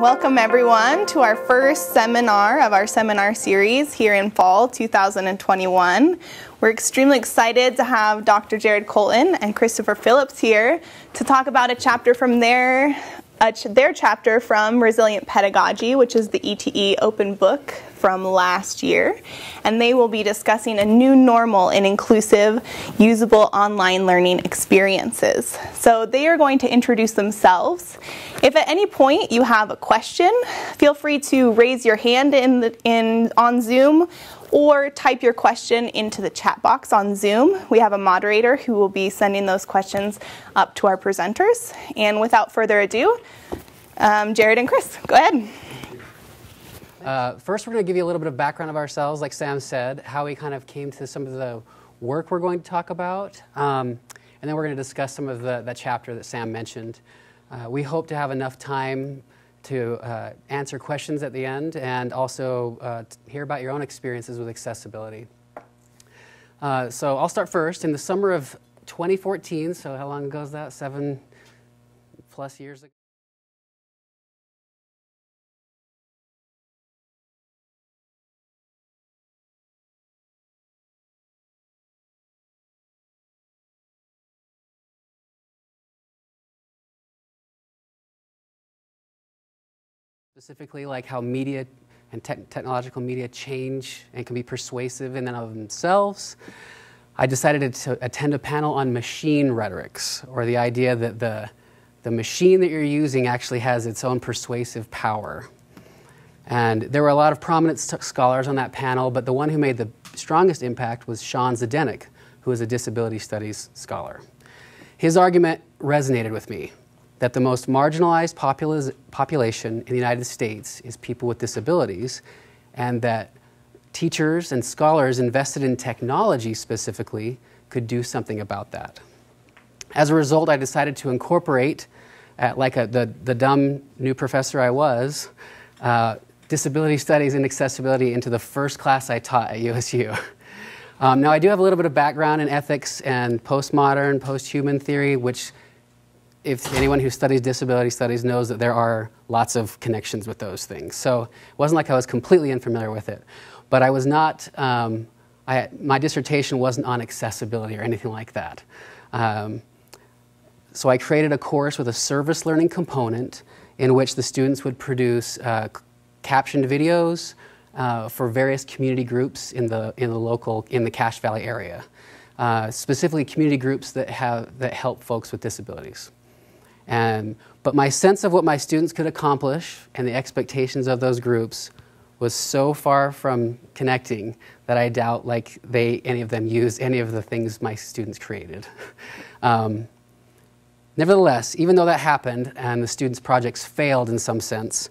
Welcome everyone to our first seminar of our seminar series here in fall 2021. We're extremely excited to have Dr. Jared Colton and Christopher Phillips here to talk about a chapter from their chapter from Resilient Pedagogy, which is the ETE open book from last year. And they will be discussing a new normal in inclusive, usable online learning experiences. So they are going to introduce themselves. If at any point you have a question, feel free to raise your hand on Zoom or type your question into the chat box on Zoom. We have a moderator who will be sending those questions up to our presenters. And without further ado, Jared and Chris, go ahead. First, we're going to give you a little bit of background of ourselves, like Sam said, how we kind of came to some of the work we're going to talk about, and then we're going to discuss some of the chapter that Sam mentioned. We hope to have enough time to answer questions at the end and also hear about your own experiences with accessibility. So I'll start first. In the summer of 2014, so how long ago is that? 7+ years ago. Specifically, like how media and technological media change and can be persuasive in and of themselves, I decided to attend a panel on machine rhetorics, or the idea that the machine that you're using actually has its own persuasive power. And there were a lot of prominent scholars on that panel, but the one who made the strongest impact was Sean Zdenek, who is a disability studies scholar. His argument resonated with me, that the most marginalized population in the United States is people with disabilities, and that teachers and scholars invested in technology specifically could do something about that. As a result, I decided to incorporate, like the dumb new professor I was, disability studies and accessibility into the first class I taught at USU. Now I do have a little bit of background in ethics and postmodern, post-human theory, which, if anyone who studies disability studies knows, that there are lots of connections with those things. So it wasn't like I was completely unfamiliar with it. But I was not, my dissertation wasn't on accessibility or anything like that. So I created a course with a service learning component in which the students would produce captioned videos for various community groups in the Cache Valley area. Specifically community groups that help folks with disabilities. But my sense of what my students could accomplish and the expectations of those groups was so far from connecting that I doubt any of them used any of the things my students created. Nevertheless, even though that happened and the students' projects failed in some sense,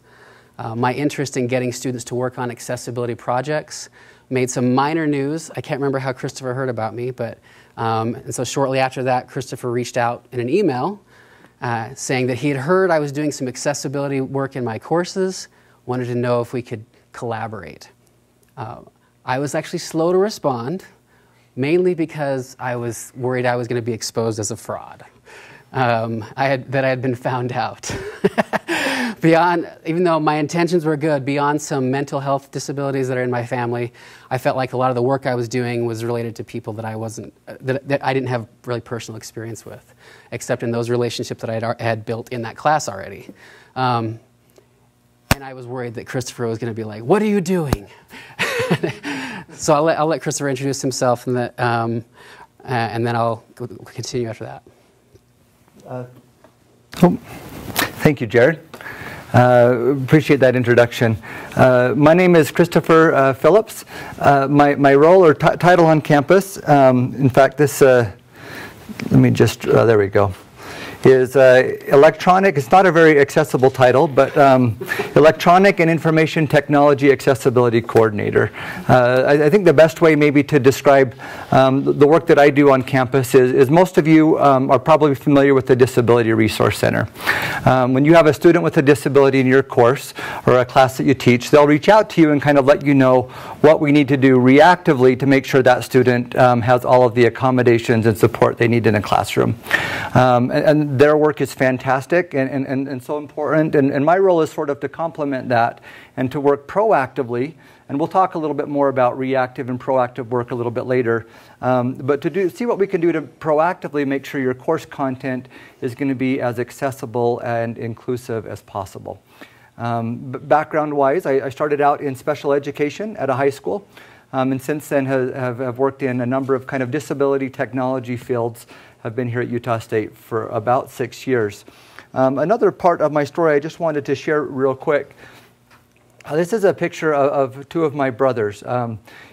my interest in getting students to work on accessibility projects made some minor news. I can't remember how Christopher heard about me, but and so shortly after that, Christopher reached out in an email saying that he had heard I was doing some accessibility work in my courses, wanted to know if we could collaborate. I was actually slow to respond, mainly because I was worried I was going to be exposed as a fraud, that I had been found out. Even though my intentions were good, beyond some mental health disabilities that are in my family, I felt like a lot of the work I was doing was related to people that I wasn't, that I didn't have really personal experience with, except in those relationships that I had built in that class already. And I was worried that Christopher was going to be like, "What are you doing?" So I'll let Christopher introduce himself, and then I'll continue after that. Thank you, Jared. Appreciate that introduction. My name is Christopher Phillips. My role or title on campus, in fact, this, let me just, there we go, is electronic. It's not a very accessible title, but electronic and information technology accessibility coordinator. I think the best way maybe to describe the work that I do on campus is most of you are probably familiar with the Disability Resource Center. When you have a student with a disability in your course or a class that you teach, they'll reach out to you and kind of let you know what we need to do reactively to make sure that student has all of the accommodations and support they need in a classroom. And Their work is fantastic and so important, and my role is sort of to complement that and to work proactively. And we'll talk a little bit more about reactive and proactive work a little bit later. But to see what we can do to proactively make sure your course content is going to be as accessible and inclusive as possible. Background-wise, I started out in special education at a high school, and since then have worked in a number of kind of disability technology fields. I've been here at Utah State for about 6 years. Another part of my story I just wanted to share real quick. This is a picture of two of my brothers.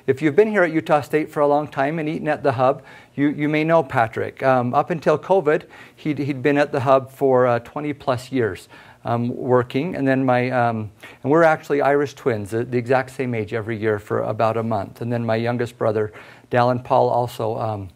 If you've been here at Utah State for a long time and eaten at the Hub, you may know Patrick. Up until COVID, he'd been at the Hub for 20 plus years working. And then and we're actually Irish twins, the exact same age every year for about a month. And then my youngest brother, Dallin Paul, also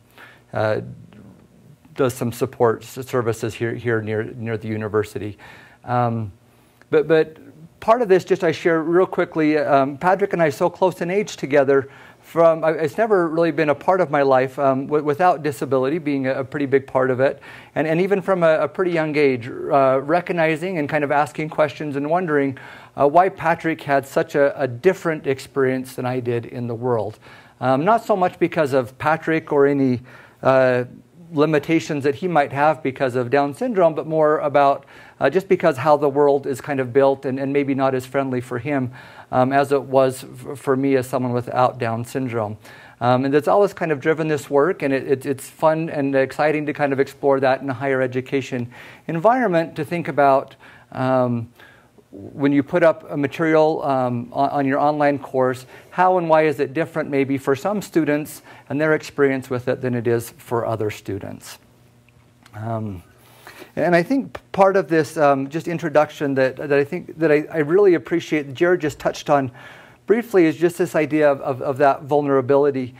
does some support services here near the university. But part of this, just I share real quickly, Patrick and I are so close in age together. It's never really been a part of my life without disability being a pretty big part of it. And even from a pretty young age, recognizing and kind of asking questions and wondering why Patrick had such a different experience than I did in the world. Not so much because of Patrick or any limitations that he might have because of Down syndrome, but more about just because how the world is kind of built and maybe not as friendly for him as it was for me as someone without Down syndrome. And that's always kind of driven this work, and it's fun and exciting to kind of explore that in a higher education environment, to think about when you put up a material on your online course, how and why is it different maybe for some students and their experience with it than it is for other students. And I think part of this just introduction that I think that I really appreciate, Jared just touched on briefly, is just this idea of that vulnerability.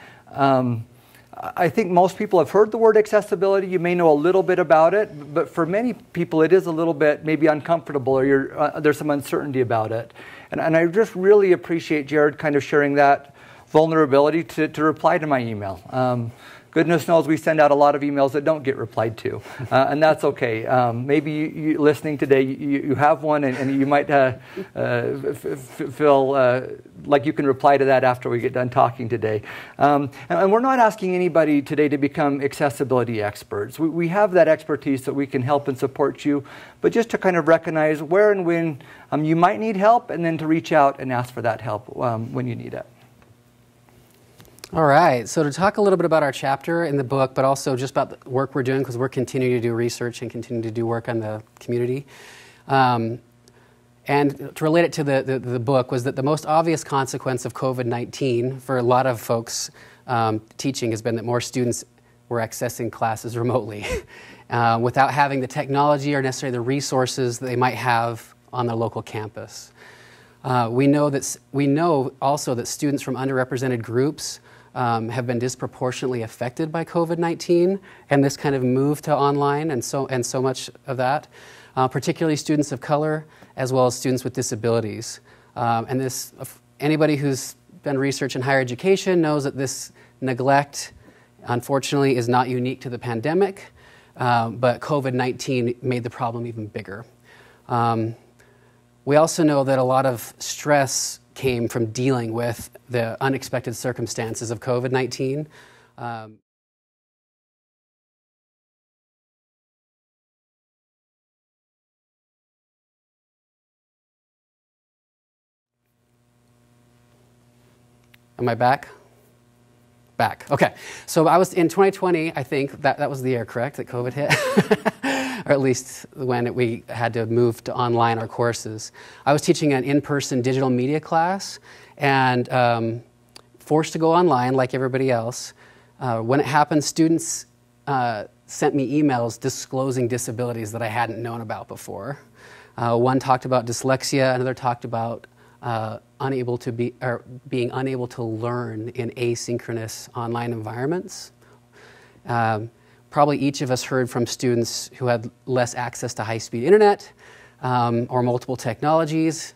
I think most people have heard the word accessibility. You may know a little bit about it, but for many people it is a little bit maybe uncomfortable, or there's some uncertainty about it. And I just really appreciate Jared kind of sharing that vulnerability to reply to my email. Goodness knows we send out a lot of emails that don't get replied to, and that's okay. Maybe you listening today, you have one, and you might feel like you can reply to that after we get done talking today. And we're not asking anybody today to become accessibility experts. We have that expertise that we can help and support you, but just to kind of recognize where and when you might need help, and then to reach out and ask for that help when you need it. All right, so to talk a little bit about our chapter in the book, but also just about the work we're doing, because we're continuing to do research and continuing to do work on the community. And to relate it to the book was that the most obvious consequence of COVID-19 for a lot of folks teaching has been that more students were accessing classes remotely without having the technology or necessarily the resources that they might have on their local campus. We know also that students from underrepresented groups have been disproportionately affected by COVID-19 and this kind of move to online, and so much of that, particularly students of color as well as students with disabilities. And this, anybody who's done research in higher education knows that this neglect, unfortunately, is not unique to the pandemic, but COVID-19 made the problem even bigger. We also know that a lot of stress came from dealing with the unexpected circumstances of COVID-19. Am I back? Back. Okay. So I was in 2020, I think, that was the year, correct, that COVID hit? Or at least when we had to move to online our courses. I was teaching an in-person digital media class and forced to go online like everybody else. When it happened, students sent me emails disclosing disabilities that I hadn't known about before. One talked about dyslexia, another talked about being unable to learn in asynchronous online environments. Probably each of us heard from students who had less access to high-speed internet or multiple technologies,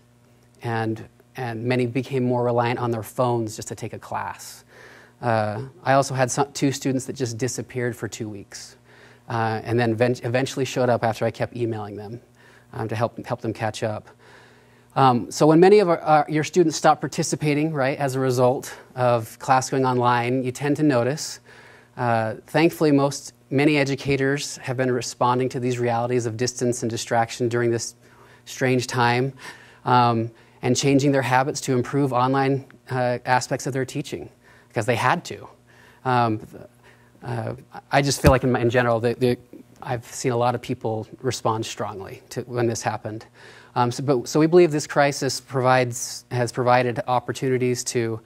and many became more reliant on their phones just to take a class. I also had two students that just disappeared for 2 weeks. and then eventually showed up after I kept emailing them to help them catch up. So when many of your students stop participating, right, as a result of class going online, you tend to notice. Thankfully, many educators have been responding to these realities of distance and distraction during this strange time, and changing their habits to improve online aspects of their teaching because they had to. I just feel like in general, I've seen a lot of people respond strongly to when this happened. So we believe this crisis has provided opportunities to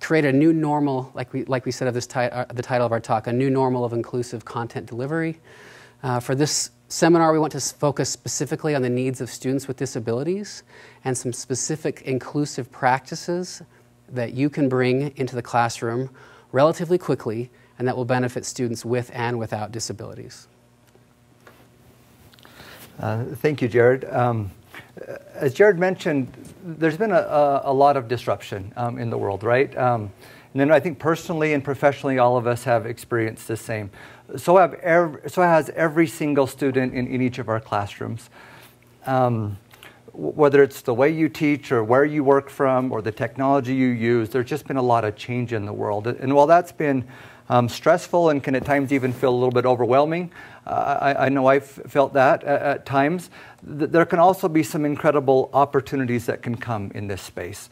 create a new normal, like we said of the title of our talk, a new normal of inclusive content delivery. For this seminar, we want to focus specifically on the needs of students with disabilities and some specific inclusive practices that you can bring into the classroom relatively quickly and that will benefit students with and without disabilities. Thank you, Jared. As Jared mentioned, there's been a lot of disruption in the world, right? And then I think personally and professionally, all of us have experienced the same. So has every single student in each of our classrooms. Whether it's the way you teach or where you work from or the technology you use, there's just been a lot of change in the world. And while that's been stressful and can at times even feel a little bit overwhelming, I know I've felt that at times, there can also be some incredible opportunities that can come in this space.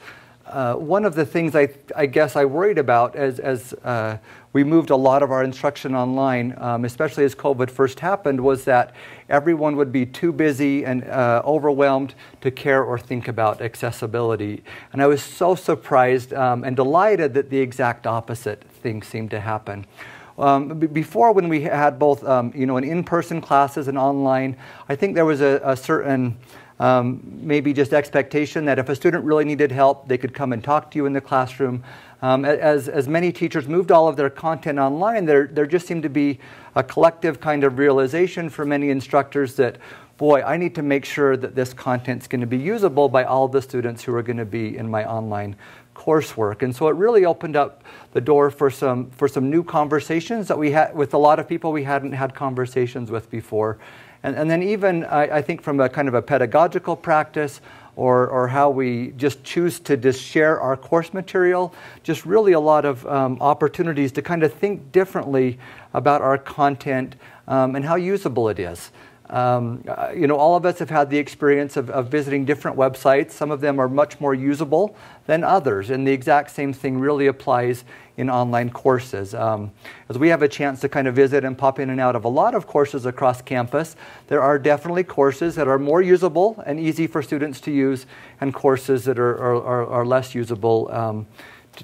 One of the things I guess I worried about as we moved a lot of our instruction online, especially as COVID first happened, was that everyone would be too busy and overwhelmed to care or think about accessibility. And I was so surprised and delighted that the exact opposite thing seemed to happen. Before, when we had both an in-person classes and online, I think there was a certain maybe just expectation that if a student really needed help, they could come and talk to you in the classroom. As many teachers moved all of their content online, there just seemed to be a collective kind of realization for many instructors that, boy, I need to make sure that this content's going to be usable by all the students who are going to be in my online coursework. And so it really opened up the door for some new conversations that we had with a lot of people we hadn't had conversations with before. And then even, I think, from a kind of a pedagogical practice or how we just choose to just share our course material, just really a lot of opportunities to kind of think differently about our content and how usable it is. All of us have had the experience of visiting different websites. Some of them are much more usable than others, and the exact same thing really applies in online courses. As we have a chance to kind of visit and pop in and out of a lot of courses across campus, there are definitely courses that are more usable and easy for students to use, and courses that are less usable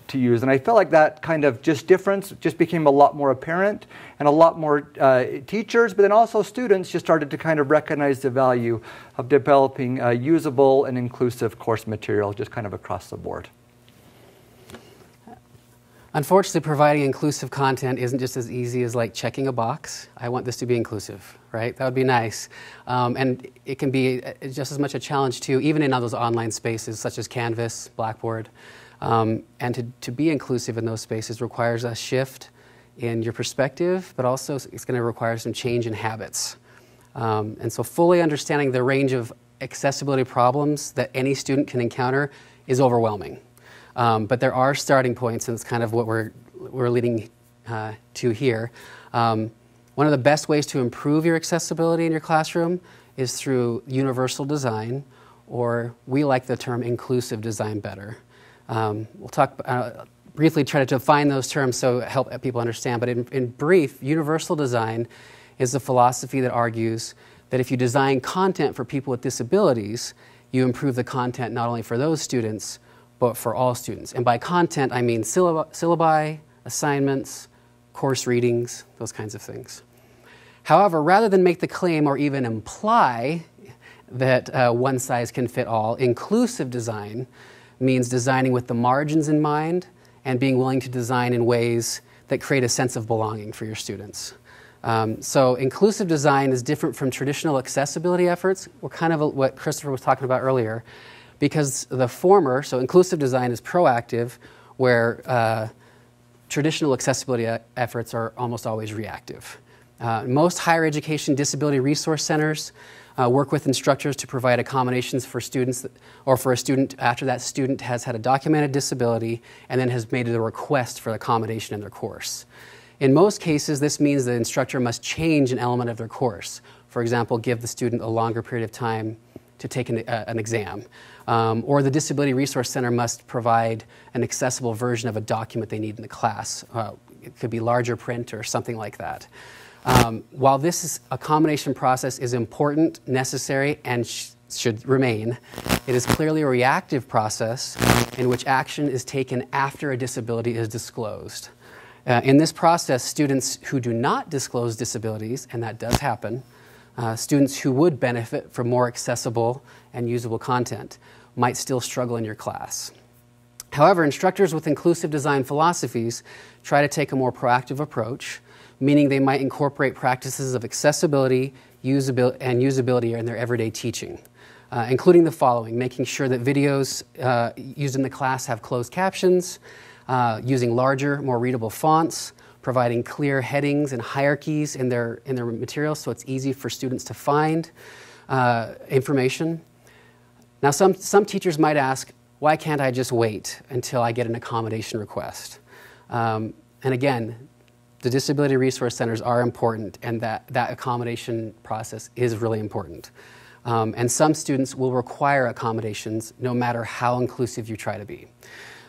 to use. And I felt like that kind of just difference just became a lot more apparent, and a lot more teachers, but then also students just started to kind of recognize the value of developing usable and inclusive course material just kind of across the board. Unfortunately, providing inclusive content isn't just as easy as like checking a box. I want this to be inclusive, right? That would be nice. And it can be just as much a challenge too, even in all those online spaces such as Canvas, Blackboard. And to be inclusive in those spaces requires a shift in your perspective, but also it's going to require some change in habits. And so fully understanding the range of accessibility problems that any student can encounter is overwhelming. But there are starting points, and it's kind of what we're leading to here. One of the best ways to improve your accessibility in your classroom is through universal design, or we like the term inclusive design better. We'll talk briefly, try to define those terms so help people understand. But in brief, universal design is a philosophy that argues that if you design content for people with disabilities, you improve the content not only for those students, but for all students. And by content, I mean syllabi, assignments, course readings, those kinds of things. However, rather than make the claim or even imply that one size can fit all, inclusive design means designing with the margins in mind and being willing to design in ways that create a sense of belonging for your students. So inclusive design is different from traditional accessibility efforts, or kind of what Christopher was talking about earlier, because the former, so inclusive design is proactive, where traditional accessibility efforts are almost always reactive. Most higher education disability resource centers work with instructors to provide accommodations for students or for a student after that student has had a documented disability and then has made a request for accommodation in their course. In most cases, this means the instructor must change an element of their course. For example, give the student a longer period of time to take an exam. Or the Disability Resource Center must provide an accessible version of a document they need in the class. It could be larger print or something like that. While this accommodation process is important, necessary, and should remain, it is clearly a reactive process in which action is taken after a disability is disclosed. In this process, students who do not disclose disabilities, and that does happen, students who would benefit from more accessible and usable content might still struggle in your class. However, instructors with inclusive design philosophies try to take a more proactive approach, meaning they might incorporate practices of accessibility and usability in their everyday teaching, including the following: making sure that videos used in the class have closed captions, using larger, more readable fonts, providing clear headings and hierarchies in their materials so it's easy for students to find information. Now, some teachers might ask, why can't I just wait until I get an accommodation request? And again, the disability resource centers are important, and that accommodation process is really important. And some students will require accommodations no matter how inclusive you try to be.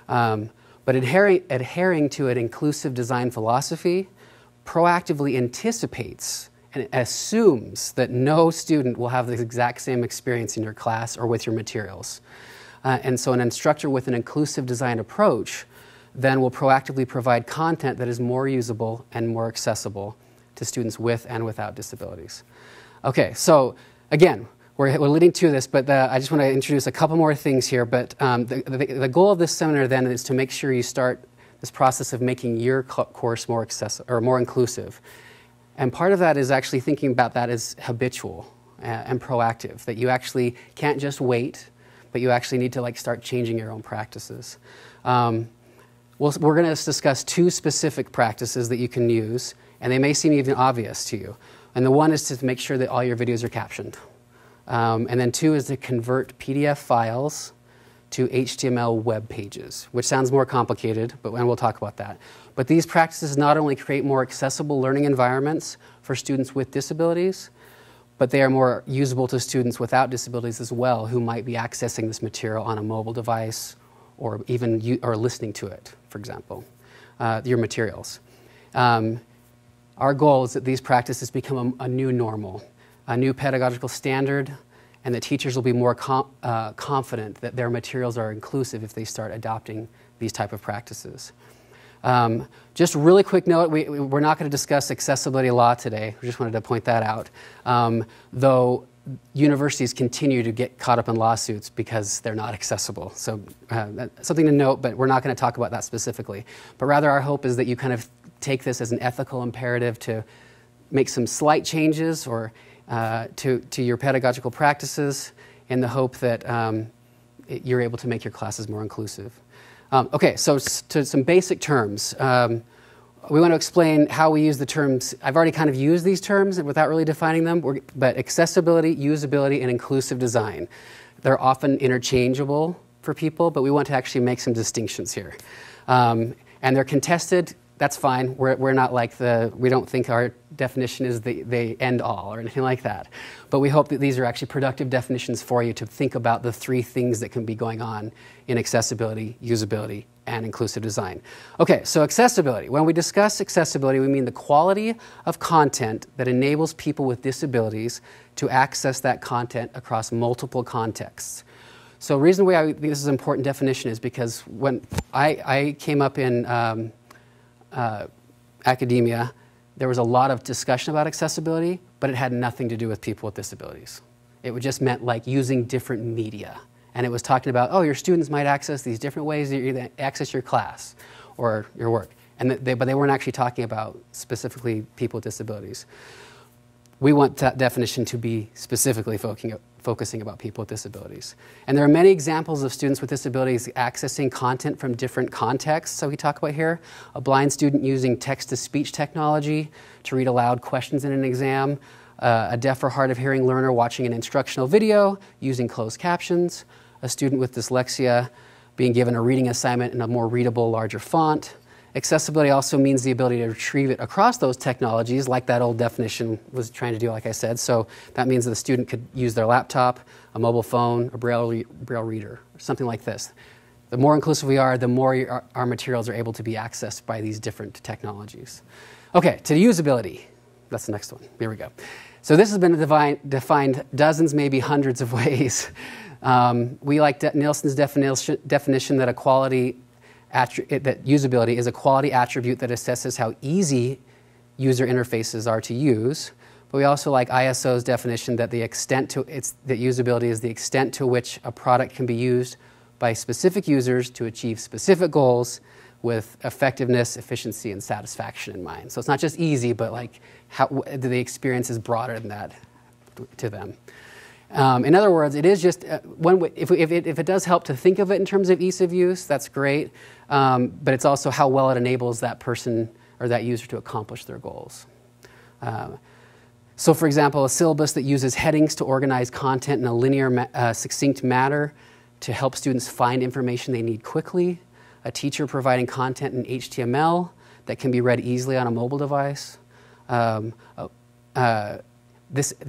But adhering to an inclusive design philosophy proactively anticipates and assumes that no student will have the exact same experience in your class or with your materials. And so an instructor with an inclusive design approach then will proactively provide content that is more usable and more accessible to students with and without disabilities. Okay, so again, we're leading to this, but I just want to introduce a couple more things here. But the goal of this seminar then is to make sure you start this process of making your course more accessible or more inclusive. And part of that is actually thinking about that as habitual and proactive. That you actually can't just wait, but you actually need to start changing your own practices. We're going to discuss two specific practices that you can use, and they may seem even obvious to you. And the one is to make sure that all your videos are captioned. And then two is to convert PDF files to HTML web pages, which sounds more complicated, and we'll talk about that. But these practices not only create more accessible learning environments for students with disabilities, but they are more usable to students without disabilities as well, who might be accessing this material on a mobile device or even listening to it, for example, your materials. Our goal is that these practices become a new normal, a new pedagogical standard, and the teachers will be more confident that their materials are inclusive if they start adopting these type of practices. Just a really quick note, we're not going to discuss accessibility law today. We just wanted to point that out, though universities continue to get caught up in lawsuits because they're not accessible. So that's something to note, but we're not going to talk about that specifically. But rather our hope is that you kind of take this as an ethical imperative to make some slight changes or to your pedagogical practices in the hope that you're able to make your classes more inclusive. Okay, so to some basic terms. We want to explain how we use the terms. I've already kind of used these terms without really defining them, but accessibility, usability, and inclusive design. They're often interchangeable for people, but we want to actually make some distinctions here. And they're contested. That's fine. We're not like we don't think our definition is they end all or anything like that. But we hope that these are actually productive definitions for you to think about the three things that can be going on in accessibility, usability, and inclusive design. Okay, so accessibility. When we discuss accessibility, we mean the quality of content that enables people with disabilities to access that content across multiple contexts. So the reason why I think this is an important definition is because when I came up in academia, there was a lot of discussion about accessibility, but it had nothing to do with people with disabilities. It just meant using different media. And it was talking about, oh, your students might access these different ways that you access your class or your work. And but they weren't actually talking about specifically people with disabilities. We want that definition to be specifically focusing focusing about people with disabilities. And there are many examples of students with disabilities accessing content from different contexts that we talk about here. A blind student using text-to-speech technology to read aloud questions in an exam. A deaf or hard of hearing learner watching an instructional video using closed captions. A student with dyslexia being given a reading assignment in a more readable, larger font. Accessibility also means the ability to retrieve it across those technologies, like that old definition was trying to do, like I said. So that means that the student could use their laptop, a mobile phone, a braille reader, something like this. The more inclusive we are, the more our materials are able to be accessed by these different technologies. Okay, to usability. That's the next one. Here we go. So this has been defined dozens, maybe hundreds of ways. We like Nielsen's definition that a quality that usability is a quality attribute that assesses how easy user interfaces are to use. But we also like ISO's definition that the extent to that usability is the extent to which a product can be used by specific users to achieve specific goals with effectiveness, efficiency, and satisfaction in mind. So it's not just easy, but like how the experience is broader than that to them. In other words, it is just if it does help to think of it in terms of ease of use, that's great. But it's also how well it enables that person or that user to accomplish their goals. So, for example, a syllabus that uses headings to organize content in a linear, succinct manner to help students find information they need quickly. A teacher providing content in HTML that can be read easily on a mobile device.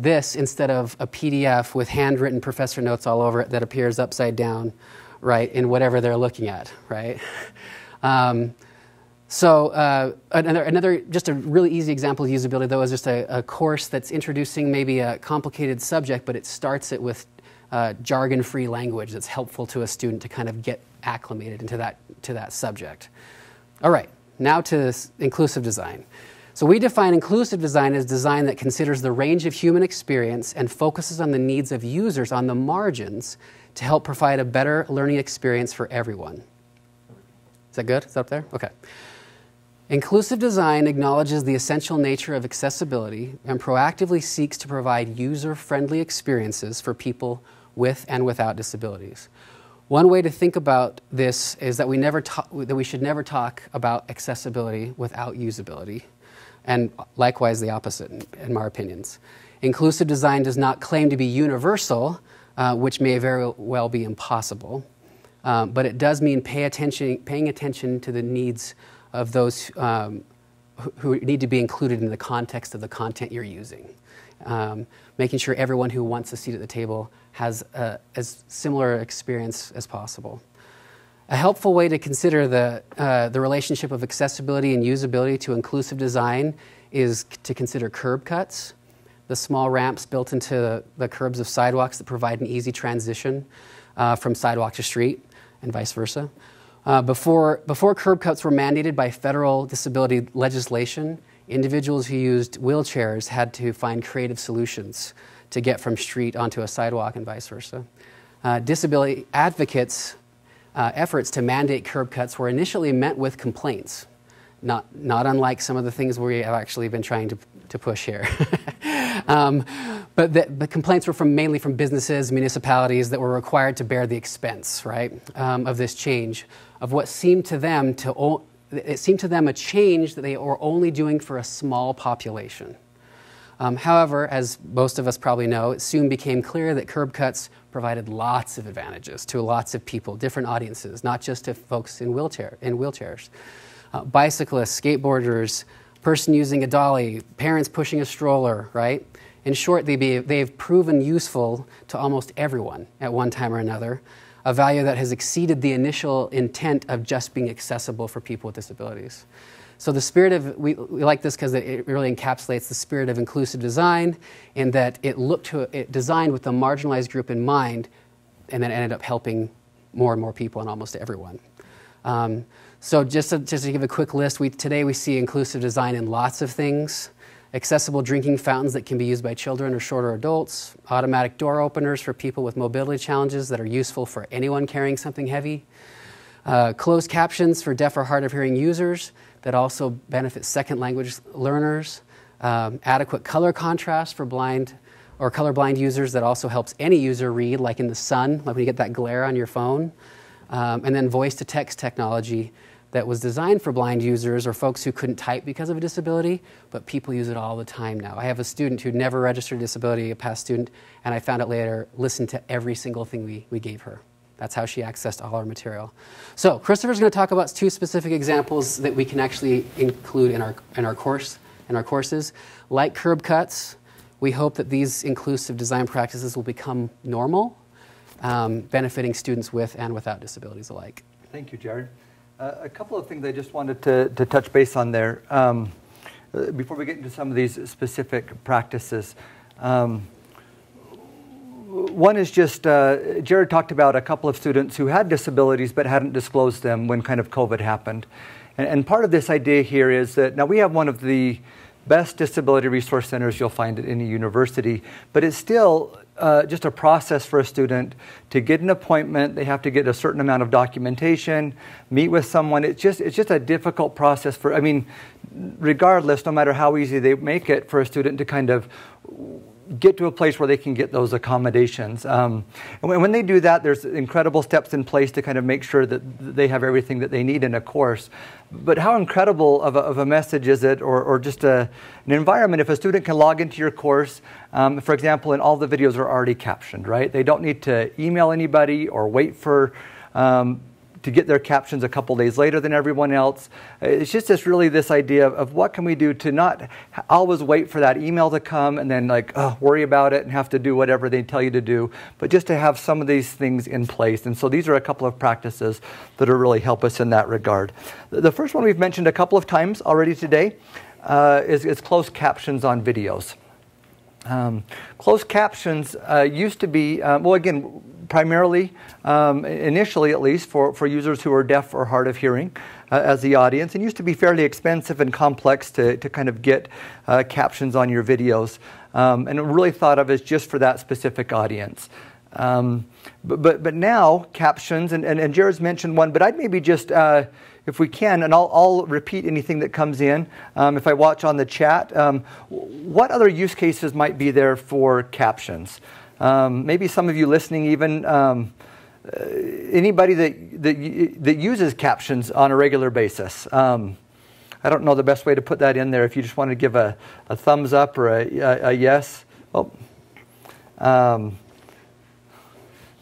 This instead of a PDF with handwritten professor notes all over it that appears upside down, right, in whatever they're looking at, right? So another just a really easy example of usability, though, is just a course that's introducing maybe a complicated subject, but it starts it with jargon-free language that's helpful to a student to kind of get acclimated into that subject. All right, now to inclusive design. So we define inclusive design as design that considers the range of human experience and focuses on the needs of users on the margins to help provide a better learning experience for everyone. Is that good? Is that up there? Okay. Inclusive design acknowledges the essential nature of accessibility and proactively seeks to provide user-friendly experiences for people with and without disabilities. One way to think about this is that we should never talk about accessibility without usability. And likewise, the opposite, in my opinions. Inclusive design does not claim to be universal, which may very well be impossible. But it does mean paying attention to the needs of those who need to be included in the context of the content you're using. Making sure everyone who wants a seat at the table has as similar experience as possible. A helpful way to consider the relationship of accessibility and usability to inclusive design is to consider curb cuts, the small ramps built into the curbs of sidewalks that provide an easy transition from sidewalk to street and vice versa. Before curb cuts were mandated by federal disability legislation, individuals who used wheelchairs had to find creative solutions to get from street onto a sidewalk and vice versa. Disability advocates efforts to mandate curb cuts were initially met with complaints, not unlike some of the things we have actually been trying to push here. But the complaints were mainly from businesses, municipalities that were required to bear the expense, right, of this change, of what seemed to them a change that they were only doing for a small population. However, as most of us probably know, it soon became clear that curb cuts provided lots of advantages to lots of people, different audiences, not just to folks in wheelchairs. Bicyclists, skateboarders, person using a dolly, parents pushing a stroller, right? In short, they've proven useful to almost everyone at one time or another, a value that has exceeded the initial intent of just being accessible for people with disabilities. So the spirit of, we like this because it really encapsulates the spirit of inclusive design in that it designed with the marginalized group in mind and then ended up helping more and more people and almost everyone. So just to give a quick list, today we see inclusive design in lots of things. Accessible drinking fountains that can be used by children or shorter adults. Automatic door openers for people with mobility challenges that are useful for anyone carrying something heavy. Closed captions for deaf or hard of hearing users that also benefit second language learners, adequate color contrast for blind or colorblind users that also helps any user read, like in the sun, like when you get that glare on your phone. And then voice-to-text technology that was designed for blind users or folks who couldn't type because of a disability, but people use it all the time now. I have a student who never registered a disability, a past student, and I found out later, listened to every single thing we gave her. That's how she accessed all our material. So Christopher's going to talk about two specific examples that we can actually include in our courses. Like curb cuts, we hope that these inclusive design practices will become normal, benefiting students with and without disabilities alike. Thank you, Jared. A couple of things I just wanted to touch base on there before we get into some of these specific practices. One is just, Jared talked about a couple of students who had disabilities but hadn't disclosed them when kind of COVID happened. And part of this idea here is that now we have one of the best disability resource centers you'll find at any university, but it's still just a process for a student to get an appointment. They have to get a certain amount of documentation, meet with someone. It's just a difficult process for, I mean, regardless, no matter how easy they make it for a student to kind of get to a place where they can get those accommodations. And when they do that, there's incredible steps in place to kind of make sure that they have everything that they need in a course. But how incredible of a message is it, or just an environment, if a student can log into your course, for example, and all the videos are already captioned, right? They don't need to email anybody or wait for to get their captions a couple days later than everyone else. It's just really this idea of what can we do to not always wait for that email to come and then like worry about it and have to do whatever they tell you to do, but just to have some of these things in place. And so these are a couple of practices that will really help us in that regard. The first one we've mentioned a couple of times already today is closed captions on videos. Closed captions used to be, well, again, primarily, initially at least, for users who are deaf or hard of hearing as the audience, and used to be fairly expensive and complex to kind of get captions on your videos, and really thought of as just for that specific audience. But now, captions, and Jared's mentioned one, but I'd maybe just, if we can, and I'll repeat anything that comes in, if I watch on the chat, what other use cases might be there for captions? Maybe some of you listening even, anybody that uses captions on a regular basis. I don't know the best way to put that in there. If you just want to give a thumbs up or a yes. Oh.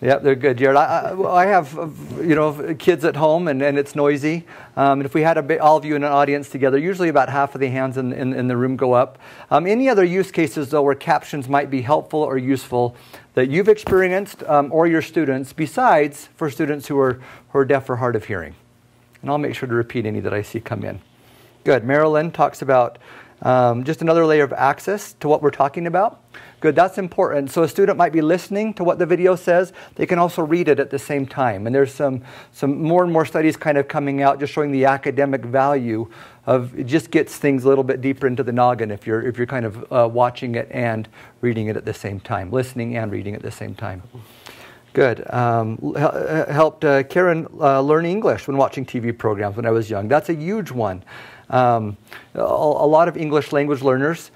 Yeah, they're good, Jared. I have, you know, kids at home, and it's noisy. And if we had all of you in an audience together, usually about half of the hands in the room go up. Any other use cases, though, where captions might be helpful or useful that you've experienced or your students, besides for students who are deaf or hard of hearing? And I'll make sure to repeat any that I see come in. Good. Marilyn talks about just another layer of access to what we're talking about. Good, that's important. So a student might be listening to what the video says. They can also read it at the same time. And there's some more and more studies kind of coming out just showing the academic value of it. Just gets things a little bit deeper into the noggin if you're kind of watching it and reading it at the same time, listening and reading at the same time. Good. Helped Karen learn English when watching TV programs when I was young. That's a huge one. A lot of English language learners,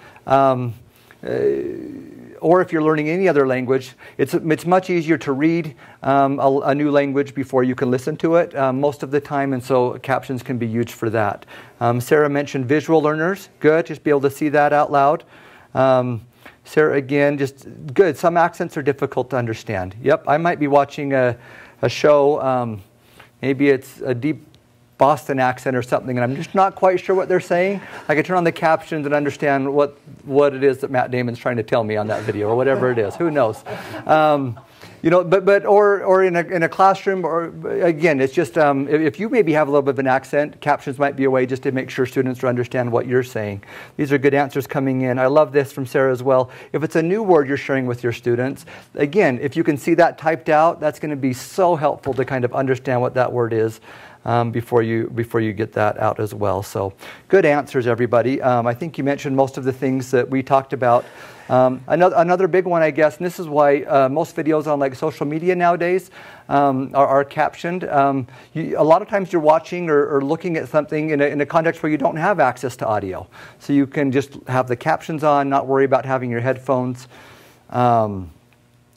or if you're learning any other language, it's much easier to read a new language before you can listen to it most of the time, and so captions can be used for that. Sarah mentioned visual learners. Good, just be able to see that out loud. Sarah, again, just good. Some accents are difficult to understand. Yep, I might be watching a show, maybe it's a deep Boston accent or something, and I'm just not quite sure what they're saying. I could turn on the captions and understand what it is that Matt Damon's trying to tell me on that video, or whatever it is. Who knows? You know, but or in a classroom, or again, it's just if you maybe have a little bit of an accent, captions might be a way just to make sure students understand what you're saying. These are good answers coming in. I love this from Sarah as well. If it's a new word you're sharing with your students, again, if you can see that typed out, that's going to be so helpful to kind of understand what that word is before you get that out as well. So good answers, everybody. I think you mentioned most of the things that we talked about. Another big one, I guess, and this is why most videos on like social media nowadays are captioned. A lot of times you're watching or looking at something in a context where you don't have access to audio. So you can just have the captions on, not worry about having your headphones.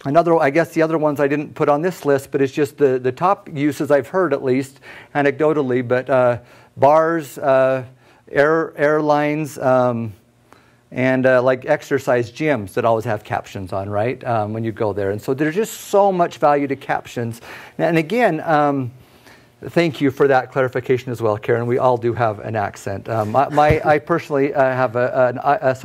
Another, I guess the other ones I didn't put on this list, but it's just the top uses I've heard, at least anecdotally, but bars, airlines, and like exercise gyms that always have captions on, right, when you go there. And so there's just so much value to captions. And again, thank you for that clarification as well, Karen. We all do have an accent. I personally have a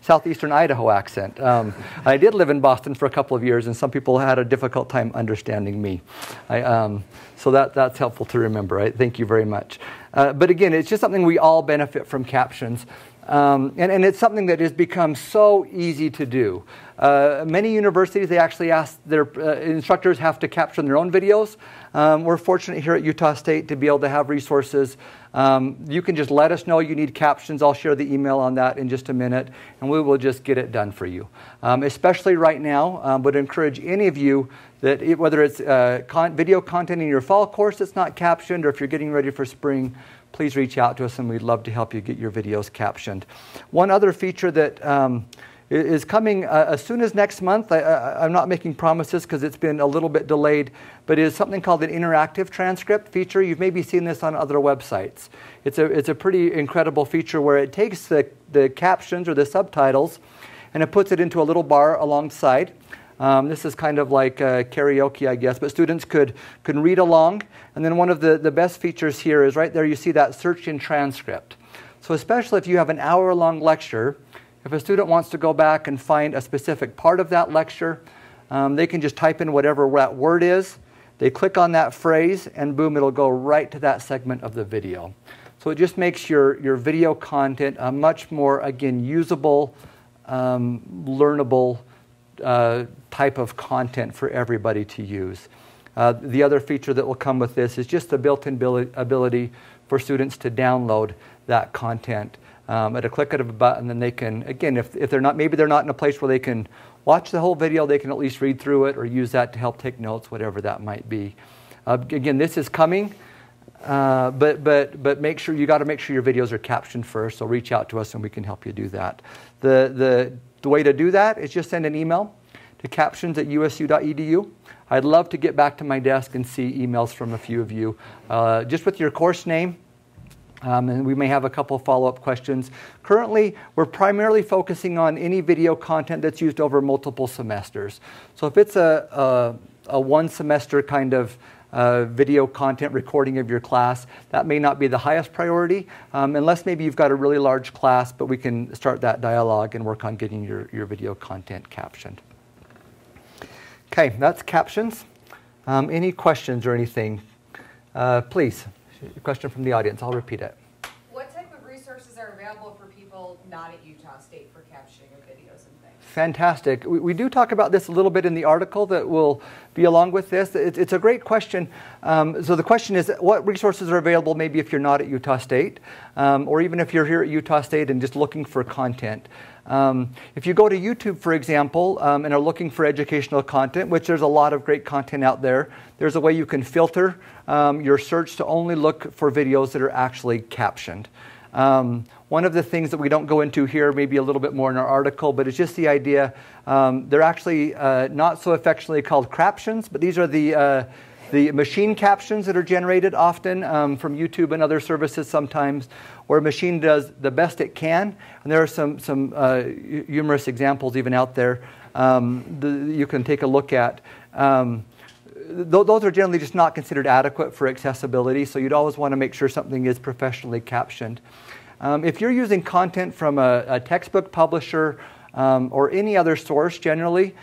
southeastern Idaho accent. I did live in Boston for a couple of years, and some people had a difficult time understanding me. So that's helpful to remember, right? Thank you very much. But again, it's just something we all benefit from captions. And it's something that has become so easy to do. Many universities, they actually ask their instructors have to caption their own videos. We're fortunate here at Utah State to be able to have resources. You can just let us know you need captions. I'll share the email on that in just a minute, and we will just get it done for you. Especially right now, would encourage any of you that whether it's video content in your fall course that's not captioned, or if you're getting ready for spring, please reach out to us, and we'd love to help you get your videos captioned. One other feature that is coming as soon as next month, I'm not making promises because it's been a little bit delayed, but it is something called an interactive transcript feature. You've maybe seen this on other websites. It's a pretty incredible feature where it takes the captions or the subtitles and it puts it into a little bar alongside. This is kind of like karaoke, I guess, but students could read along. And then one of the best features here is right there you see that search in transcript. So especially if you have an hour-long lecture, if a student wants to go back and find a specific part of that lecture, they can just type in whatever that word is, they click on that phrase, and boom, it'll go right to that segment of the video. So it just makes your video content a much more, again, usable, learnable type of content for everybody to use. The other feature that will come with this is just the built-in ability for students to download that content at a click of a button. Then they can, again, if they're not, maybe they're not in a place where they can watch the whole video, they can at least read through it or use that to help take notes, whatever that might be. Again, this is coming, but make sure you got to make sure your videos are captioned first. So reach out to us, and we can help you do that. The way to do that is just send an email to captions@usu.edu. I'd love to get back to my desk and see emails from a few of you, just with your course name, and we may have a couple follow-up questions. Currently, we're primarily focusing on any video content that's used over multiple semesters. So if it's a one-semester kind of video content recording of your class, that may not be the highest priority, unless maybe you've got a really large class, but we can start that dialogue and work on getting your video content captioned. Okay, that's captions. Any questions or anything? Please, a question from the audience. I'll repeat it. What type of resources are available for people not at Utah State for captioning of videos and things? Fantastic. We do talk about this a little bit in the article that will be along with this. It's a great question. So the question is, what resources are available maybe if you're not at Utah State, or even if you're here at Utah State and just looking for content? If you go to YouTube, for example, and are looking for educational content, which there's a lot of great content out there, there's a way you can filter your search to only look for videos that are actually captioned. One of the things that we don't go into here, maybe a little bit more in our article, but it's just the idea, they're actually not so affectionately called craptions, but these are the machine captions that are generated often from YouTube and other services sometimes, where a machine does the best it can. And there are some humorous examples even out there you can take a look at. Those are generally just not considered adequate for accessibility, so you'd always want to make sure something is professionally captioned. If you're using content from a textbook publisher or any other source generally,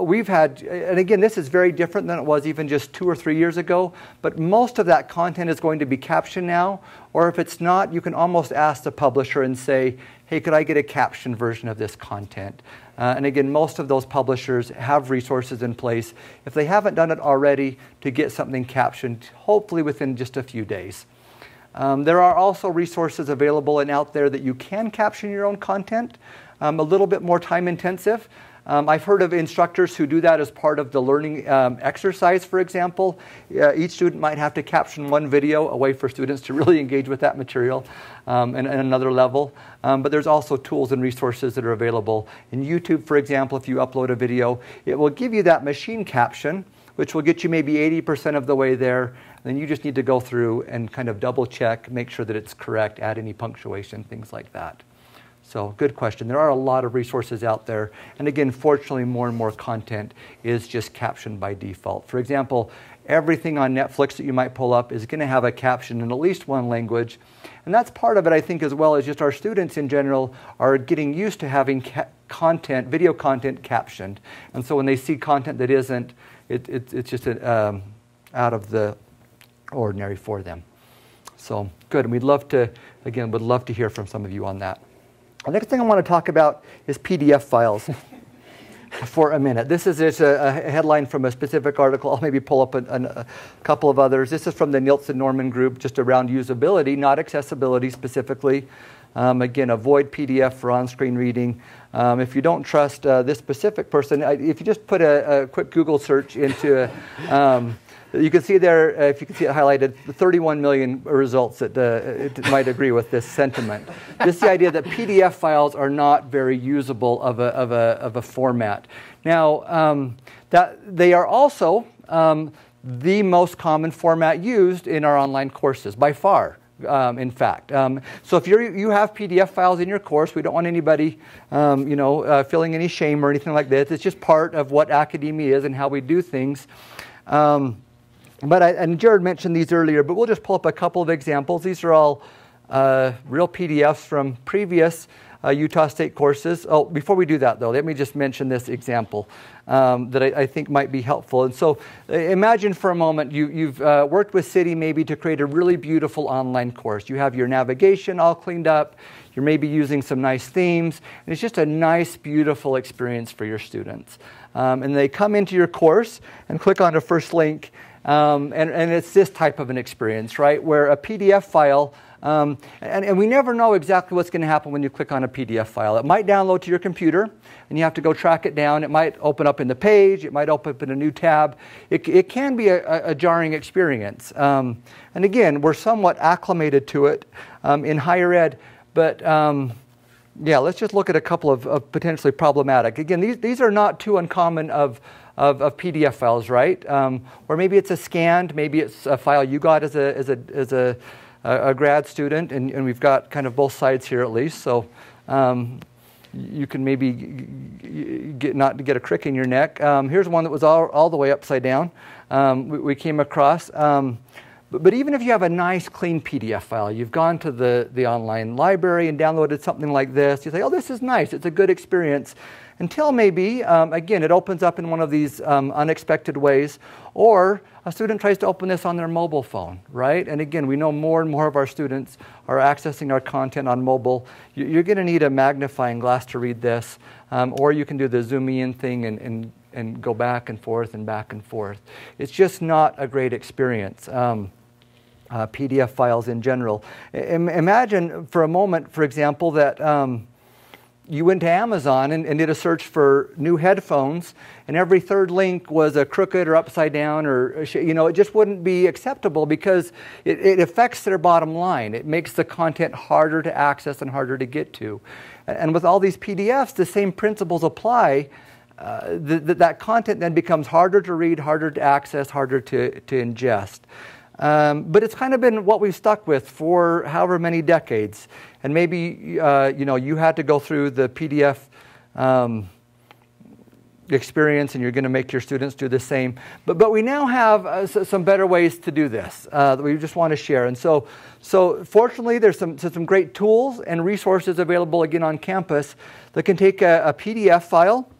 we've had, and again, this is very different than it was even just 2 or 3 years ago, but most of that content is going to be captioned now, or if it's not, you can almost ask the publisher and say, hey, could I get a captioned version of this content? And again, most of those publishers have resources in place, if they haven't done it already, to get something captioned, hopefully within just a few days. There are also resources available and out there that you can caption your own content, a little bit more time intensive. I've heard of instructors who do that as part of the learning exercise, for example. Each student might have to caption one video, a way for students to really engage with that material in another level. But there's also tools and resources that are available. In YouTube, for example, if you upload a video, it will give you that machine caption, which will get you maybe 80% of the way there. Then you just need to go through and kind of double check, make sure that it's correct, add any punctuation, things like that. So good question. There are a lot of resources out there. And again, fortunately, more and more content is just captioned by default. For example, everything on Netflix that you might pull up is going to have a caption in at least one language. And that's part of it, I think, as well as just our students in general are getting used to having content, video content captioned. And so when they see content that isn't, it's just out of the ordinary for them. So good. And we'd love to, again, would love to hear from some of you on that. The next thing I want to talk about is PDF files for a minute. This is just a headline from a specific article. I'll maybe pull up a couple of others. This is from the Nielsen-Norman group, just around usability, not accessibility specifically. Again, avoid PDF for on-screen reading. If you don't trust this specific person, if you just put a quick Google search into you can see there, if you can see it highlighted, 31 million results that it might agree with this sentiment. This is the idea that PDF files are not very usable of a format. Now, that they are also the most common format used in our online courses, by far. In fact, so if you have PDF files in your course, we don't want anybody, you know, feeling any shame or anything like that. It's just part of what academia is and how we do things. But and Jared mentioned these earlier, but we'll just pull up a couple of examples. These are all real PDFs from previous Utah State courses. Oh, before we do that, though, let me just mention this example that I think might be helpful. And so imagine for a moment you've worked with City maybe to create a really beautiful online course. You have your navigation all cleaned up. You're maybe using some nice themes. And it's just a nice, beautiful experience for your students. And they come into your course and click on a first link. And it's this type of an experience, right, where a PDF file, and we never know exactly what's going to happen when you click on a PDF file. It might download to your computer, and you have to go track it down. It might open up in the page. It might open up in a new tab. It can be a jarring experience. And again, we're somewhat acclimated to it in higher ed, but yeah, let's just look at a couple of potentially problematic. Again, these are not too uncommon of PDF files, right? Or maybe it's a scanned, maybe it's a file you got as a grad student, and we've got kind of both sides here at least. So you can maybe not get a crick in your neck. Here's one that was all the way upside down. We came across. But even if you have a nice, clean PDF file, you've gone to the online library and downloaded something like this. You say, "Oh, this is nice. It's a good experience." Until maybe, again, it opens up in one of these unexpected ways, or a student tries to open this on their mobile phone, right? And again, we know more and more of our students are accessing our content on mobile. You're going to need a magnifying glass to read this, or you can do the zoom-in thing and go back and forth and back and forth. It's just not a great experience. PDF files in general. Imagine for a moment, for example, that you went to Amazon and did a search for new headphones, and every third link was a crooked or upside down, or you know, it just wouldn't be acceptable because it affects their bottom line. It makes the content harder to access and harder to get to. And with all these PDFs, the same principles apply. That content then becomes harder to read, harder to access, harder to ingest. But it's kind of been what we've stuck with for however many decades. And maybe you know, you had to go through the PDF experience, and you're going to make your students do the same. But we now have some better ways to do this that we just want to share. And so fortunately, there's some great tools and resources available again on campus that can take a PDF file,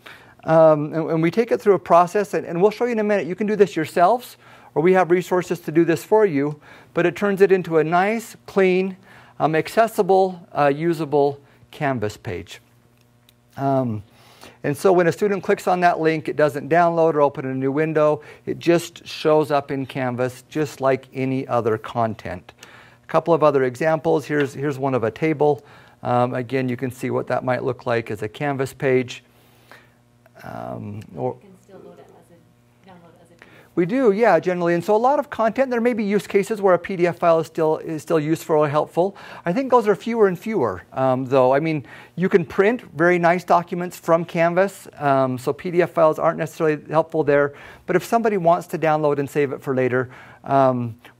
and we take it through a process. And we'll show you in a minute. You can do this yourselves, or we have resources to do this for you, but it turns it into a nice, clean, accessible, usable Canvas page. And so when a student clicks on that link, it doesn't download or open a new window. It just shows up in Canvas just like any other content. A couple of other examples. Here's one of a table. Again, you can see what that might look like as a Canvas page. Or you can still load it as a, download as a PDF. We do, yeah, generally. And so a lot of content, there may be use cases where a PDF file is still useful or helpful. I think those are fewer and fewer, though. I mean, you can print very nice documents from Canvas, so PDF files aren't necessarily helpful there. But if somebody wants to download and save it for later,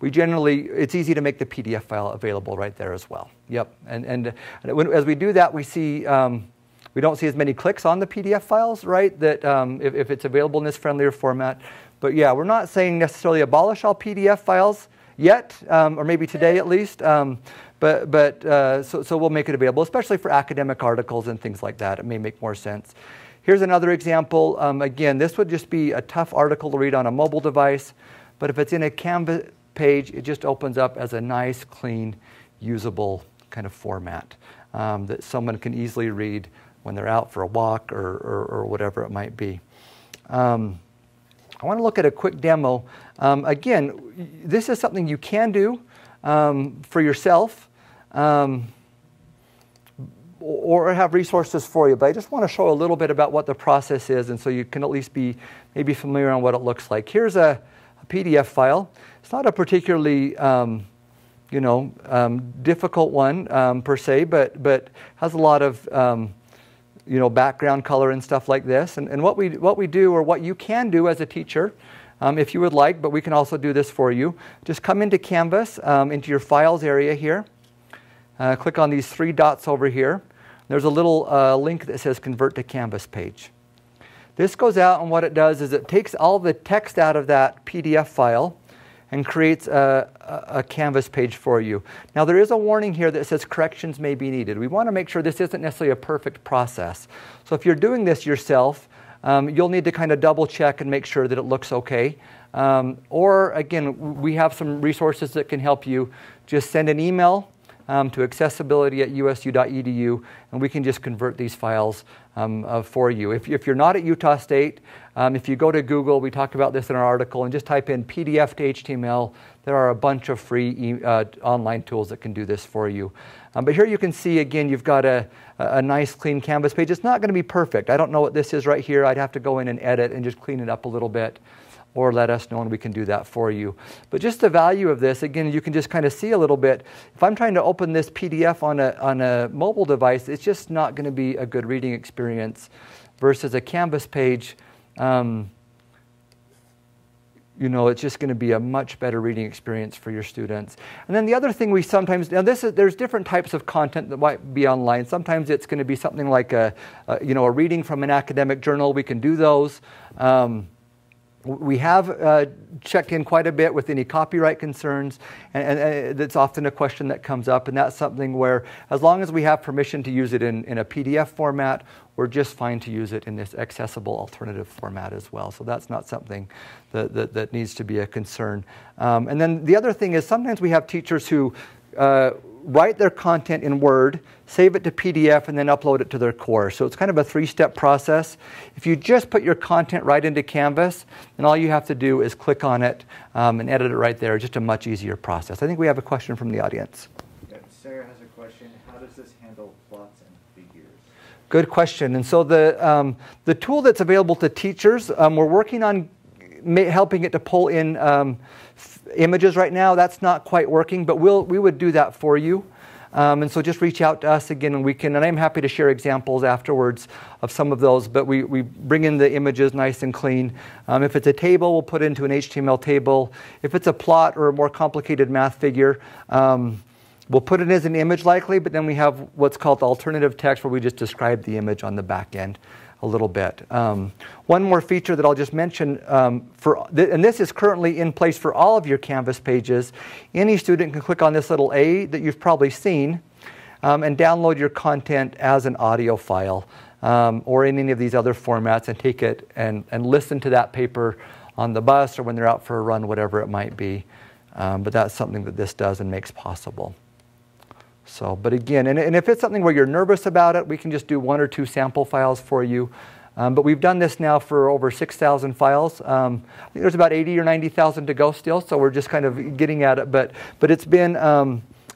we generally, it's easy to make the PDF file available right there as well. Yep, and as we do that, we see, we don't see as many clicks on the PDF files, right, that if it's available in this friendlier format. But yeah, we're not saying necessarily abolish all PDF files yet, or maybe today at least, so we'll make it available, especially for academic articles and things like that. It may make more sense. Here's another example. Again, this would just be a tough article to read on a mobile device, but if it's in a Canvas page, it just opens up as a nice, clean, usable kind of format that someone can easily read when they're out for a walk or whatever it might be. I want to look at a quick demo. Again, this is something you can do for yourself or have resources for you, but I just want to show a little bit about what the process is, and so you can at least be maybe familiar on what it looks like. Here's a PDF file. It's not a particularly difficult one per se, but has a lot of background color and stuff like this. And what we do, or what you can do as a teacher, if you would like, but we can also do this for you. Just come into Canvas, into your Files area here. Click on these three dots over here. There's a little link that says Convert to Canvas Page. This goes out, and what it does is it takes all the text out of that PDF file and creates a Canvas page for you. Now, there is a warning here that says corrections may be needed. We want to make sure this isn't necessarily a perfect process. So if you're doing this yourself, you'll need to kind of double check and make sure that it looks okay. Or again, we have some resources that can help you. Just send an email to accessibility@usu.edu, and we can just convert these files for you. If you're not at Utah State, if you go to Google, we talk about this in our article, and just type in PDF to HTML, there are a bunch of free online tools that can do this for you. But here you can see, again, you've got a nice, clean Canvas page. It's not going to be perfect. I don't know what this is right here. I'd have to go in and edit and just clean it up a little bit, or let us know and we can do that for you. But just the value of this, again, you can just kind of see a little bit. If I'm trying to open this PDF on a mobile device, it's just not going to be a good reading experience versus a Canvas page. It's just going to be a much better reading experience for your students. And then the other thing we sometimes, now there's different types of content that might be online. Sometimes it's going to be something like a reading from an academic journal. We can do those. We have checked in quite a bit with any copyright concerns, and that's often a question that comes up, and that's something where, as long as we have permission to use it in a PDF format, we're just fine to use it in this accessible alternative format as well. So that's not something that needs to be a concern. And then the other thing is, sometimes we have teachers who write their content in Word, save it to PDF, and then upload it to their course. So it's kind of a three-step process. If you just put your content right into Canvas, then all you have to do is click on it and edit it right there. Just a much easier process. I think we have a question from the audience. Sarah has a question. How does this handle plots and figures? Good question. And so the tool that's available to teachers, we're working on helping it to pull in images right now. That's not quite working, but we would do that for you. And so just reach out to us again, and we can, and I'm happy to share examples afterwards of some of those, but we bring in the images nice and clean. If it's a table, we'll put into an HTML table. If it's a plot or a more complicated math figure, we'll put it as an image likely, but then we have what's called the alternative text, where we just describe the image on the back end a little bit. One more feature that I'll just mention, and this is currently in place for all of your Canvas pages. Any student can click on this little A that you've probably seen and download your content as an audio file or in any of these other formats, and take it and listen to that paper on the bus or when they're out for a run, whatever it might be. But that's something that this does and makes possible. So, but again, and if it's something where you're nervous about it, we can just do one or two sample files for you. But we've done this now for over 6,000 files. I think there's about 80 or 90,000 to go still, so we're just kind of getting at it. But it's been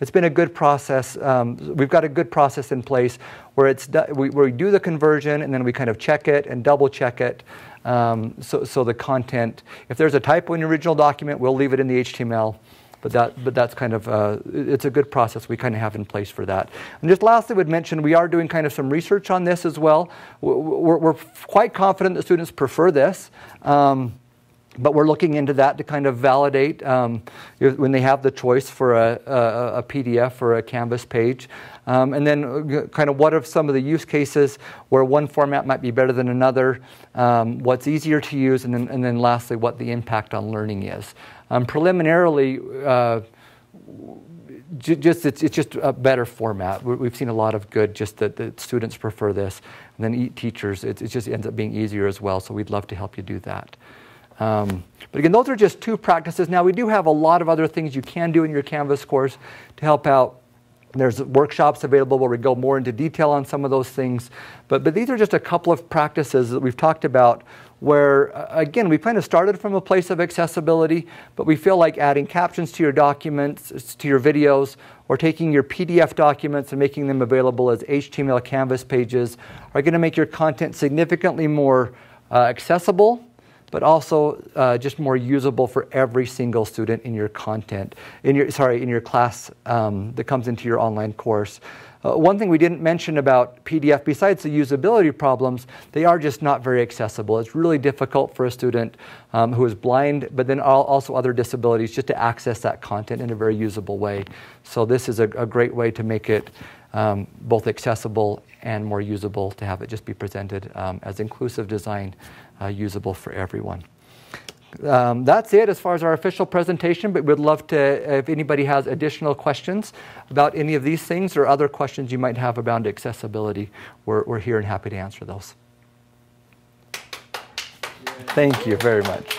it's been a good process. We've got a good process in place where we do the conversion and then we kind of check it and double check it. So the content, if there's a typo in the original document, we'll leave it in the HTML. But that's kind of, it's a good process we kind of have in place for that. And just lastly, I would mention we are doing kind of some research on this as well. We're quite confident that students prefer this. But we're looking into that to kind of validate when they have the choice for a PDF or a Canvas page. And then kind of what are some of the use cases where one format might be better than another, what's easier to use, and then lastly, what the impact on learning is. Preliminarily, it's just a better format. We've seen a lot of good, just that students prefer this. And then teachers, it just ends up being easier as well, so we'd love to help you do that. But again, those are just two practices. Now, we do have a lot of other things you can do in your Canvas course to help out. There's workshops available where we go more into detail on some of those things. But these are just a couple of practices that we've talked about where, again, we kind of started from a place of accessibility, but we feel like adding captions to your documents, to your videos, or taking your PDF documents and making them available as HTML Canvas pages are going to make your content significantly more accessible, but also just more usable for every single student in your class that comes into your online course. One thing we didn't mention about PDF, besides the usability problems, they are just not very accessible. It's really difficult for a student who is blind, but then also other disabilities, just to access that content in a very usable way. So this is a great way to make it both accessible and more usable, to have it just be presented as inclusive design, usable for everyone. That's it as far as our official presentation, but we'd love to, if anybody has additional questions about any of these things or other questions you might have about accessibility, we're here and happy to answer those. Thank you very much.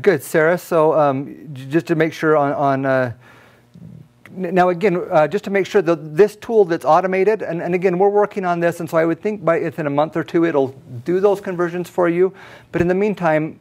Good, Sarah. So just to make sure just to make sure that this tool that's automated, and again, we're working on this, and so I would think within a month or two it'll do those conversions for you. But in the meantime,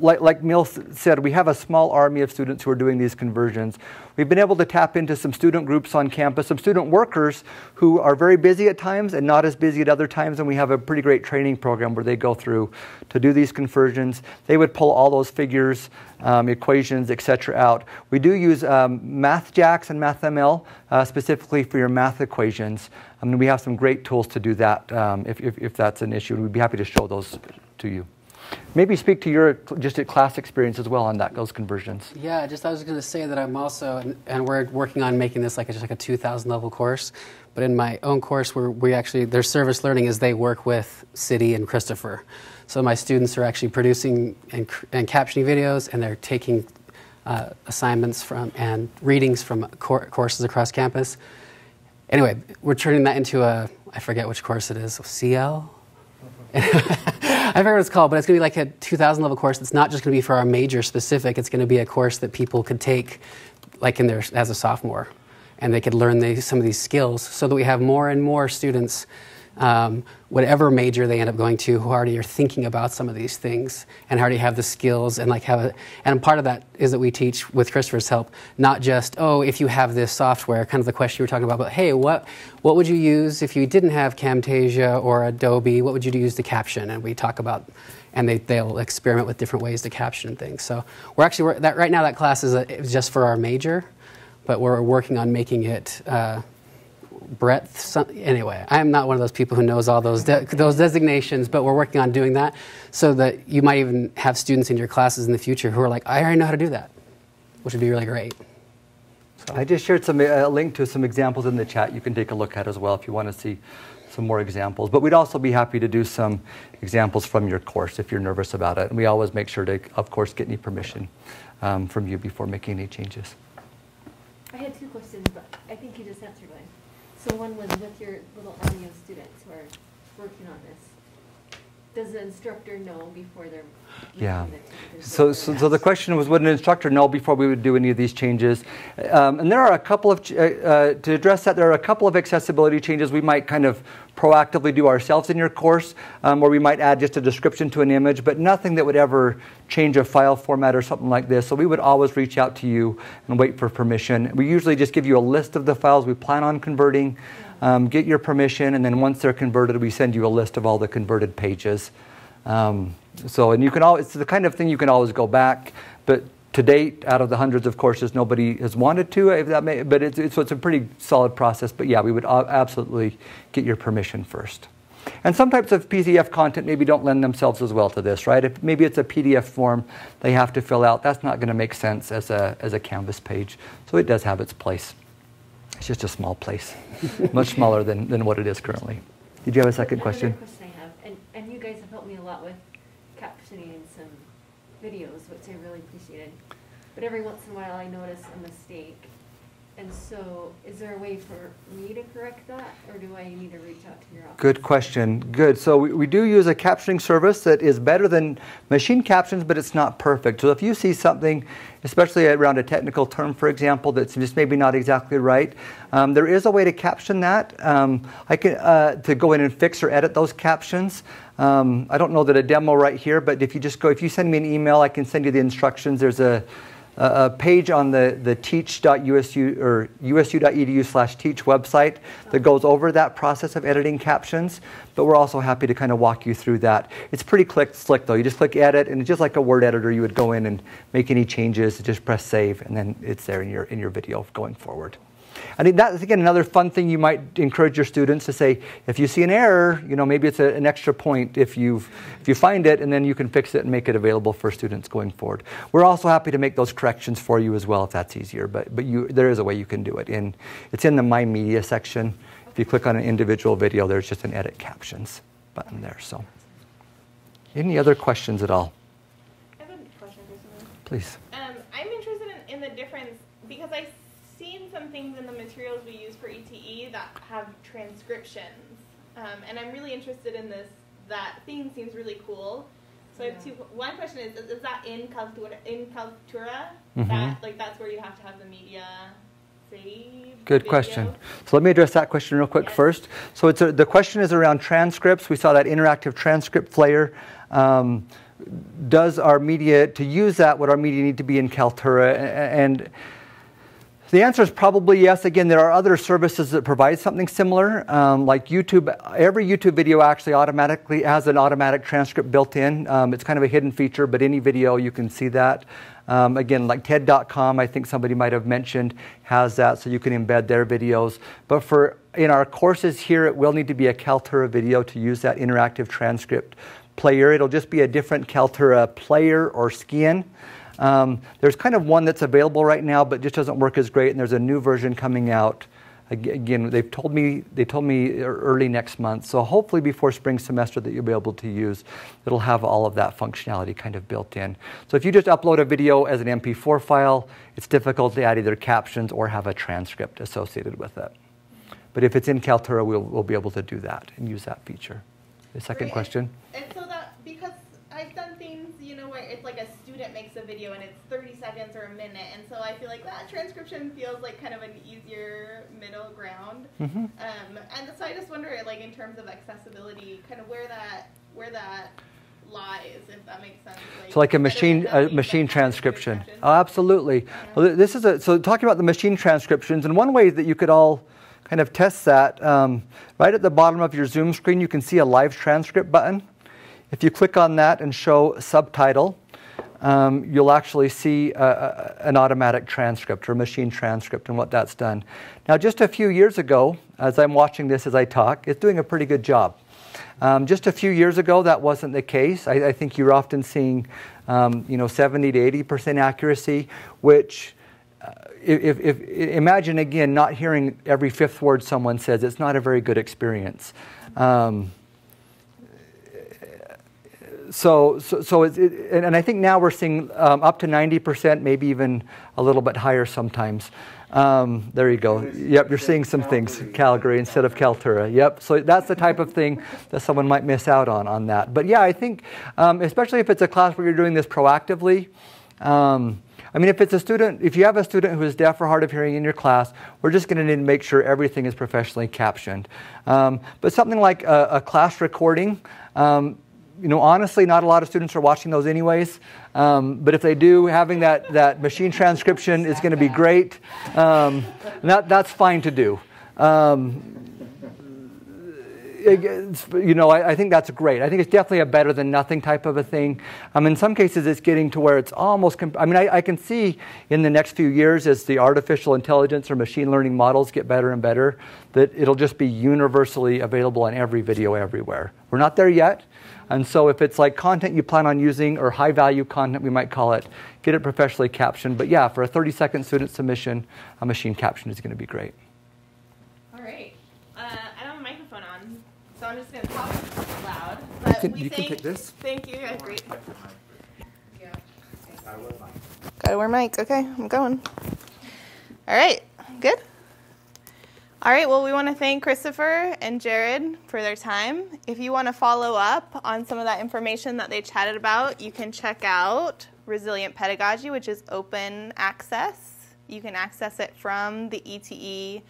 like Mill said, we have a small army of students who are doing these conversions. We've been able to tap into some student groups on campus, some student workers who are very busy at times and not as busy at other times, and we have a pretty great training program where they go through to do these conversions. They would pull all those figures, equations, etc. out. We do use MathJax and MathML specifically for your math equations. I mean, we have some great tools to do that if that's an issue, and we'd be happy to show those to you. Maybe speak to your class experience as well on those conversions. Yeah, I was going to say that I'm also, and we're working on making this like a 2,000 level course. But in my own course, we actually, their service learning is they work with City and Christopher. So my students are actually producing and captioning videos, and they're taking assignments from and readings from courses across campus. Anyway, we're turning that into a, I forget which course it is, CL? I forget what it's called, but it's going to be like a 2,000 level course. It's not just going to be for our major specific. It's going to be a course that people could take like in their, as a sophomore, and they could learn some of these skills so that we have more and more students, whatever major they end up going to, who already are thinking about some of these things and already have the skills and and part of that is that we teach, with Christopher's help, not just, oh, if you have this software, kind of the question you were talking about, but hey, what would you use if you didn't have Camtasia or Adobe? What would you use to caption? And we talk about, and they'll experiment with different ways to caption things. So we're actually, right now that class is just for our major, but we're working on making it breadth. Anyway, I'm not one of those people who knows all those designations, but we're working on doing that so that you might even have students in your classes in the future who are like, I already know how to do that, which would be really great. So. I just shared a link to some examples in the chat you can take a look at as well if you want to see some more examples. But we'd also be happy to do some examples from your course if you're nervous about it. And we always make sure to, of course, get any permission from you before making any changes. I had two questions, but I think you just answered mine. So one was with your little army of students who are working on this. Does the instructor know before they're so the question was, would an instructor know before we would do any of these changes? And there are a couple of, to address that, there are a couple of accessibility changes we might kind of proactively do ourselves in your course, or we might add just a description to an image, but nothing that would ever change a file format or something like this. So we would always reach out to you and wait for permission. We usually just give you a list of the files we plan on converting. Get your permission, and then once they're converted, we send you a list of all the converted pages. And you can always, it's the kind of thing you can always go back, but to date, out of the hundreds of courses, nobody has wanted to, if that may, but it's a pretty solid process, but yeah, we would absolutely get your permission first. And some types of PDF content maybe don't lend themselves as well to this, right? If maybe it's a PDF form they have to fill out, that's not going to make sense as a Canvas page, so it does have its place. It's just a small place, much smaller than what it is currently. Did you have a second question? Another question I have, and you guys have helped me a lot with captioning and some videos, which I really appreciated. But every once in a while I notice a mistake. And so is there a way for me to correct that, or do I need to reach out to your office? Good question. Good. So we do use a captioning service that is better than machine captions, but it's not perfect. So if you see something, especially around a technical term, for example, that's just maybe not exactly right, there is a way to caption that. I can to go in and fix or edit those captions. I don't know that a demo right here, but if you just go, if you send me an email, I can send you the instructions. There's a page on the teach.usu or usu.edu/teach website that goes over that process of editing captions, but we're also happy to kind of walk you through that. It's pretty slick though. You just click edit, and just like a word editor, you would go in and make any changes, just press save, and then it's there in your video going forward. I think that's, again, another fun thing you might encourage your students to say, if you see an error, you know, maybe it's an extra point if you find it, and then you can fix it and make it available for students going forward. We're also happy to make those corrections for you as well if that's easier, but you, there is a way you can do it. It's in the My Media section. If you click on an individual video, there's just an Edit Captions button there. So, any other questions at all? I have a question for someone. Please. I'm interested in the difference, because I've seen some things in the materials we use for ETE that have transcriptions, and I'm really interested in this. That theme seems really cool. So I have two. One question is that in Kaltura? In Kaltura, that like that's where you have to have the media. Good question. So let me address that question real quick first. So it's the question is around transcripts. We saw that interactive transcript layer. Does our media, to use that, would our media need to be in Kaltura? And the answer is probably yes. Again, there are other services that provide something similar, like YouTube. Every YouTube video actually automatically has an automatic transcript built in. It's kind of a hidden feature, but any video you can see that. Again, like TED.com, I think somebody might have mentioned, has that, so you can embed their videos. But for in our courses here, it will need to be a Kaltura video to use that interactive transcript player. It'll just be a different Kaltura player or skin. There's kind of one that's available right now, but just doesn't work as great, and there's a new version coming out. Again, they told me early next month, so hopefully before spring semester that you'll be able to use. It'll have all of that functionality kind of built in. So if you just upload a video as an MP4 file, it's difficult to add either captions or have a transcript associated with it. But if it's in Kaltura, we'll be able to do that and use that feature. The second question? And so that, because I've done things, you know, where it's like a student makes a video and it's 30 seconds or a minute, and so I feel like that transcription feels like kind of an easier middle ground. And so I just wonder, like, in terms of accessibility, kind of where that lies, if that makes sense. Like, so like a machine transcription. Oh, absolutely. Well, this is so talking about the machine transcriptions, and one way that you could all kind of test that, right at the bottom of your Zoom screen, you can see a live transcript button. If you click on that and show subtitle, you'll actually see an automatic transcript or machine transcript and what that's done. Now, just a few years ago, as I'm watching this as I talk, it's doing a pretty good job. Just a few years ago, that wasn't the case. I think you're often seeing 70 to 80% accuracy, which if imagine, again, not hearing every fifth word someone says. It's not a very good experience. and I think now we're seeing up to 90%, maybe even a little bit higher sometimes. There you go. Yep, you're seeing some things, Calgary instead of Kaltura. Yep, so that's the type of thing that someone might miss out on that. But yeah, I think, especially if it's a class where you're doing this proactively, I mean, if it's a student, if you have a student who is deaf or hard of hearing in your class, we're just going to need to make sure everything is professionally captioned. But something like a class recording, you know, honestly, not a lot of students are watching those anyways. But if they do, having that machine transcription is going to be great. That's fine to do. You know, I think that's great. I think it's definitely a better than nothing type of a thing. In some cases, it's getting to where it's almost, I can see in the next few years as the artificial intelligence or machine learning models get better and better, that it'll just be universally available on every video everywhere. We're not there yet. And so if it's like content you plan on using or high value content, we might call it, get it professionally captioned. But yeah, for a 30-second student submission, a machine caption is going to be great. All right. So I'm just going to talk loud. But you can take this. Thank you. Yeah, great. Yeah. Gotta wear mic. Okay, I'm going. All right, good. All right, well, we want to thank Christopher and Jared for their time. If you want to follow up on some of that information that they chatted about, you can check out Resilient Pedagogy, which is open access. You can access it from the ETE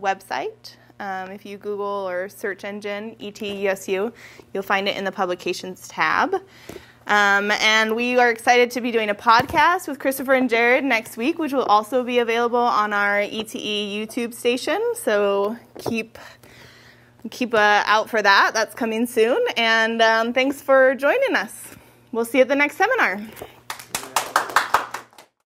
website. If you Google or search engine ETE USU, you'll find it in the publications tab. And we are excited to be doing a podcast with Christopher and Jared next week, which will also be available on our ETE YouTube station. So keep out for that. That's coming soon. And thanks for joining us. We'll see you at the next seminar.